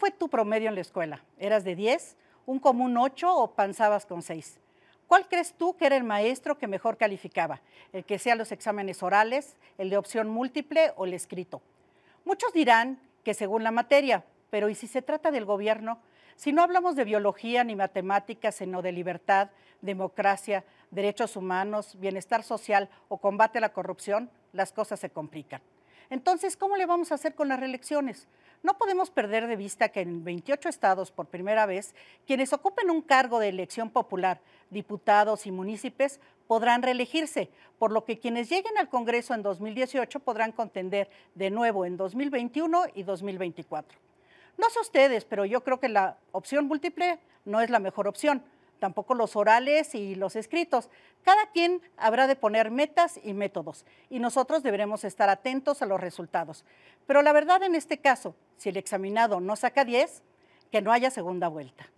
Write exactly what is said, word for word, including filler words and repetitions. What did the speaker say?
fue tu promedio en la escuela? ¿Eras de diez, un común ocho o panzabas con seis? ¿Cuál crees tú que era el maestro que mejor calificaba? ¿El que hacía los exámenes orales, el de opción múltiple o el escrito? Muchos dirán que según la materia, pero ¿y si se trata del gobierno? Si no hablamos de biología ni matemáticas, sino de libertad, democracia, derechos humanos, bienestar social o combate a la corrupción, las cosas se complican. Entonces, ¿cómo le vamos a hacer con las reelecciones? No podemos perder de vista que en veintiocho estados, por primera vez, quienes ocupen un cargo de elección popular, diputados y municipios, podrán reelegirse, por lo que quienes lleguen al Congreso en dos mil dieciocho podrán contender de nuevo en dos mil veintiuno y dos mil veinticuatro. No sé ustedes, pero yo creo que la opción múltiple no es la mejor opción, tampoco los orales y los escritos. Cada quien habrá de poner metas y métodos y nosotros deberemos estar atentos a los resultados. Pero la verdad en este caso, si el examinado no saca diez, que no haya segunda vuelta.